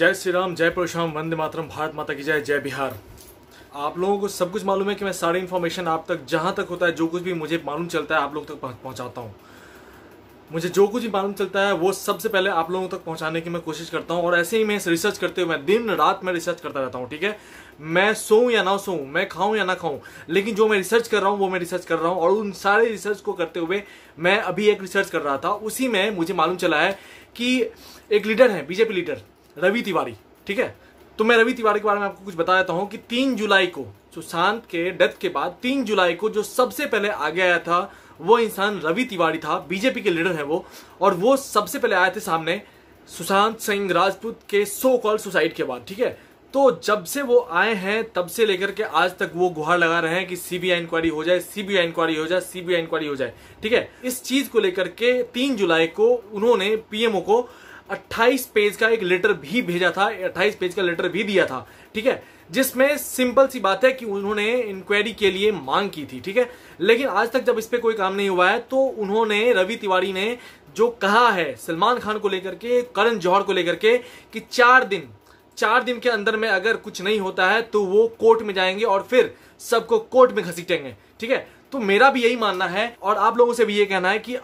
जय श्री राम, जय परशुराम, वंदे मातरम, भारत माता की जय, जय बिहार। आप लोगों को सब कुछ मालूम है कि मैं सारी इन्फॉर्मेशन आप तक जहाँ तक होता है, जो कुछ भी मुझे मालूम चलता है, आप लोग तक पहुँचाता हूँ। मुझे जो कुछ भी मालूम चलता है वो सबसे पहले आप लोगों तक पहुंचाने की मैं कोशिश करता हूं। और ऐसे ही मैं रिसर्च करते हुए, मैं दिन रात में रिसर्च करता रहता हूं। ठीक है, मैं सोऊं या ना सोऊं, मैं खाऊं या ना खाऊं, लेकिन जो मैं रिसर्च कर रहा हूं वो मैं रिसर्च कर रहा हूं। और उन सारे रिसर्च को करते हुए मैं अभी एक रिसर्च कर रहा था, उसी में मुझे मालूम चला है कि एक लीडर है, बीजेपी लीडर रवि तिवारी। ठीक है, तो मैं रवि तिवारी के बारे में आपको कुछ बता देता हूँ कि 3 जुलाई को, सुशांत के डेथ के बाद 3 जुलाई को जो सबसे पहले आगे आया था वो इंसान रवि तिवारी था। बीजेपी के लीडर है वो, और वो सबसे पहले आए थे सामने सुशांत सिंह राजपूत के सो कॉल सुसाइड के बाद। ठीक है, तो जब से वो आए हैं तब से लेकर के आज तक वो गुहार लगा रहे हैं कि सीबीआई इंक्वायरी हो जाए, सीबीआई इंक्वायरी हो जाए, सीबीआई इंक्वायरी हो जाए। ठीक है, इस चीज को लेकर के 3 जुलाई को उन्होंने पीएमओ को 28 पेज का एक लेटर भी भेजा था, 28 पेज का लेटर भी दिया था। ठीक है, जिसमें सिंपल सी बात है कि उन्होंने इंक्वायरी के लिए मांग की थी। ठीक है, लेकिन आज तक जब इस पे कोई काम नहीं हुआ है, तो उन्होंने, रवि तिवारी ने जो कहा है सलमान खान को लेकर के, करण जौहर को लेकर के, कि 4 दिन के अंदर में अगर कुछ नहीं होता है तो वो कोर्ट में जाएंगे और फिर सबको कोर्ट में घसीटेंगे। ठीक है, तो मेरा भी यही मानना है और आप लोगों से भी ये कहना है कि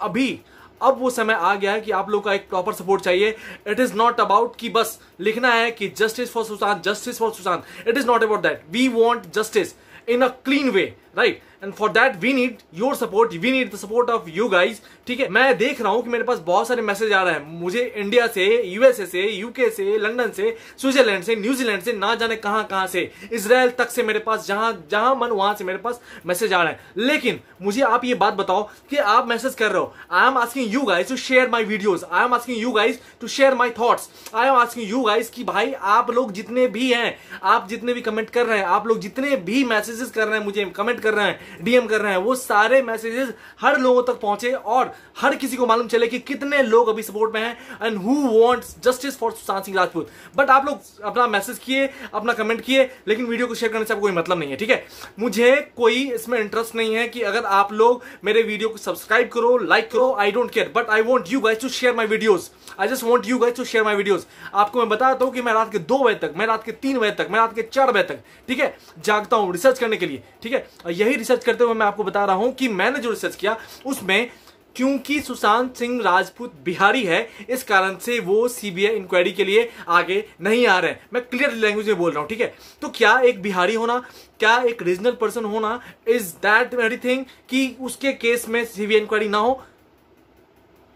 अब वो समय आ गया है कि आप लोग का एक प्रॉपर सपोर्ट चाहिए। इट इज नॉट अबाउट कि बस लिखना है कि justice for Sushant, justice for Sushant. It is not about that. We want justice in a clean way, right? And for that we need your support, we need the support of you guys. ठीक है, मैं देख रहा हूं कि मेरे पास बहुत सारे मैसेज आ रहे हैं, मुझे इंडिया से, यूएसए से, यूके से, लंदन से, स्विट्जरलैंड से, न्यूजीलैंड से, ना जाने कहां से, इसराइल तक से, मेरे पास जहां मन वहां से मेरे पास मैसेज आ रहे हैं। लेकिन मुझे आप ये बात बताओ कि आप मैसेज कर रहे हो। I am asking you guys to share my videos, I am asking you guys to share my thoughts, I am asking you guys कि भाई आप लोग जितने भी हैं, आप जितने भी कमेंट कर रहे हैं, आप लोग जितने भी मैसेजेस कर रहे हैं, मुझे कमेंट कर रहे हैं, डीएम कर रहे हैं, वो सारे मैसेजेस हर लोगों तक पहुंचे और हर किसी को मालूम चले कि कितने लोग अभी सपोर्ट में हैं and who wants justice for Sushant Singh Rajput. But आप लोग अपना मैसेज किए, अपना कमेंट किए, लेकिन वीडियो को शेयर करने से आपको कोई मतलब नहीं है। ठीक है, मुझे कोई इसमें इंटरेस्ट नहीं है कि अगर आप लोग मेरे वीडियो को सब्सक्राइब करो, लाइक करो, I don't care. But I want you guys to share my videos, I just want you guys to share my videos. आपको मैं बता देता हूं कि मैं रात के 2 बजे तक, मैं रात के 3 बजे तक, मैं रात के 4 बजे तक, ठीक है, जागता हूं रिसर्च करने के लिए। ठीक है, यही रिसर्च करते हुए मैं आपको बता रहा हूं कि मैंने जो रिसर्च किया उसमें, क्योंकि सुशांत सिंह राजपूत बिहारी है, इस कारण से वो सीबीआई इंक्वायरी के लिए आगे नहीं आ रहे हैं। मैं क्लियर लैंग्वेज में बोल रहा हूं। ठीक है, तो क्या एक बिहारी होना, क्या एक रीजनल पर्सन होना, इज दैट एवरीथिंग कि उसके केस में सीबीआई इंक्वायरी ना हो?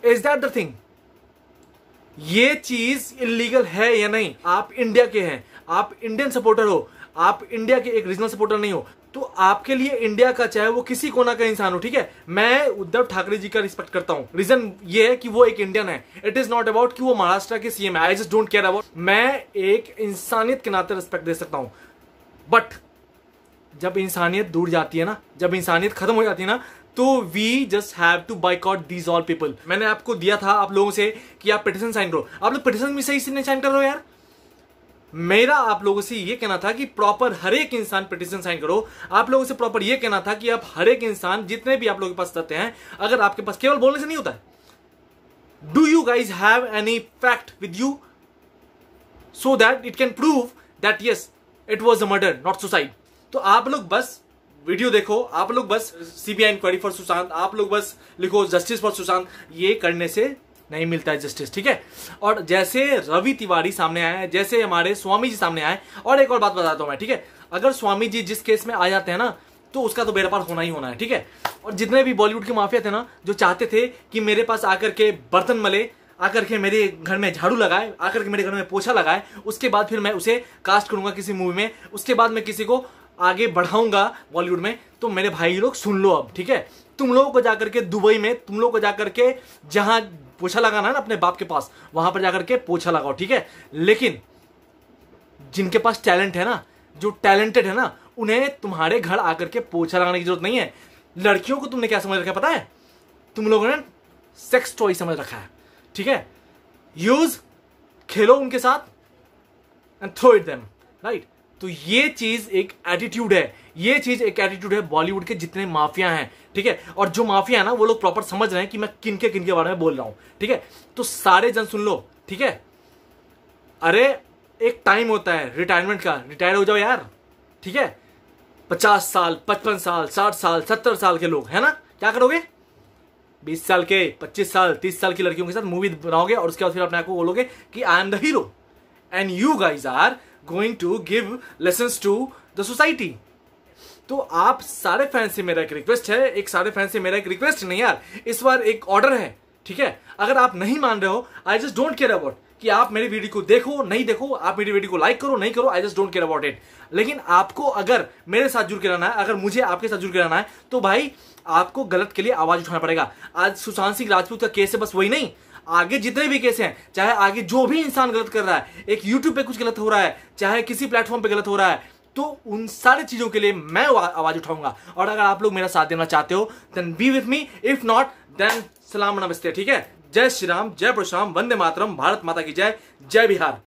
Is that the thing? ये चीज इलीगल है या नहीं? आप इंडिया के हैं, आप इंडियन सपोर्टर हो, आप इंडिया के एक रीजनल सपोर्टर नहीं हो, तो आपके लिए इंडिया का, चाहे वो किसी कोना का इंसान हो, ठीक है, मैं उद्धव ठाकरे जी का रिस्पेक्ट करता हूं। रीजन ये है कि वो एक इंडियन है। इट इज नॉट अबाउट कि वो महाराष्ट्र के सीएम है। I just don't care about. मैं एक इंसानियत के नाते रिस्पेक्ट दे सकता हूं, बट जब इंसानियत दूर जाती है ना, जब इंसानियत खत्म हो जाती है ना, तो we just have to boycott these all people. मैंने आपको दिया था आप लोगों से कि आप पिटिशन साइन करो, आप लोग पिटिशन भी सही से नहीं साइन कर रहे हो यार। मेरा आप लोगों से ये कहना था कि प्रॉपर हर एक इंसान पिटिशन साइन करो। आप लोगों से प्रॉपर ये कहना था कि आप हर एक इंसान, जितने भी आप लोगों के पास तथ्य हैं, अगर आपके पास, केवल बोलने से नहीं होता है। Do you guys have any fact with you so that it can prove that yes it was a murder, not suicide? तो आप लोग बस वीडियो देखो, आप लोग बस सीबीआई इंक्वायरी फॉर सुशांत, आप लोग बस लिखो जस्टिस फॉर सुशांत। ये करने से नहीं मिलता है जस्टिस। ठीक है, और जैसे रवि तिवारी सामने आए, जैसे हमारे स्वामी जी सामने आए, और एक और बात बताता हूं मैं, ठीक है, अगर स्वामी जी जिस केस में आ जाते हैं ना, तो उसका तो बेड़ापार होना ही होना है। ठीक है, और जितने भी बॉलीवुड के माफिया थे ना, जो चाहते थे कि मेरे पास आकर के बर्तन मले, आकर के मेरे घर में झाड़ू लगाए, आकर के मेरे घर में पोछा लगाए, उसके बाद फिर मैं उसे कास्ट करूंगा किसी मूवी में, उसके बाद मैं किसी को आगे बढ़ाऊंगा बॉलीवुड में, तो मेरे भाई लोग सुन लो अब। ठीक है, तुम लोगों को जाकर के दुबई में, तुम लोगों को जाकर के जहां पोछा लगाना है ना, अपने बाप के पास, वहां पर जाकर के पोछा लगाओ। ठीक है, लेकिन जिनके पास टैलेंट है ना, जो टैलेंटेड है ना, उन्हें तुम्हारे घर आकर के पोछा लगाने की जरूरत नहीं है। लड़कियों को तुमने क्या समझ रखा है पता है? तुम लोगों ने सेक्स टॉय समझ रखा है। ठीक है, यूज, खेलो उनके साथ and throw it them, right? तो ये चीज एक एटीट्यूड है, ये चीज एक एटीट्यूड है बॉलीवुड के जितने माफिया हैं। ठीक है, और जो माफिया है ना, वो लोग प्रॉपर समझ रहे हैं कि मैं किनके बारे में बोल रहा हूं। ठीक है, तो सारे जन सुन लो। ठीक है, अरे एक टाइम होता है रिटायरमेंट का, रिटायर हो जाओ यार, ठीक है। 50 साल, 55 साल, 60 साल, 70 साल के लोग है ना, क्या करोगे? 20 साल के, 25 साल, 30 साल की लड़कियों के साथ मूवी बनाओगे और उसके बाद फिर अपने आप को बोलोगे कि I am the hero and you guys are going to give lessons to the society. तो आप सारे फैंस से मेरा एक रिक्वेस्ट है, एक सारे फैंस से मेरा एक रिक्वेस्ट नहीं यार, इस बार एक ऑर्डर है, ठीक है। अगर आप नहीं मान रहे हो, I just don't care about कि आप मेरी वीडियो को देखो नहीं देखो, आप मेरी वीडियो को लाइक करो नहीं करो, I just don't care about it. लेकिन आपको अगर मेरे साथ जुड़ के रहना है, अगर मुझे आपके साथ जुड़ के रहना है, तो भाई आपको गलत के लिए आवाज उठाना पड़ेगा। आज सुशांत सिंह राजपूत का केस है, बस वही नहीं, आगे जितने भी केस हैं, चाहे आगे जो भी इंसान गलत कर रहा है, एक यूट्यूब पे कुछ गलत हो रहा है, चाहे किसी प्लेटफॉर्म पे गलत हो रहा है, तो उन सारे चीजों के लिए मैं आवाज उठाऊंगा। और अगर आप लोग मेरा साथ देना चाहते हो then be with me, if not then सलाम नमस्ते, ठीक है। जय श्री राम, जय परशुराम, वंदे मातरम, भारत माता की जय, जय बिहार।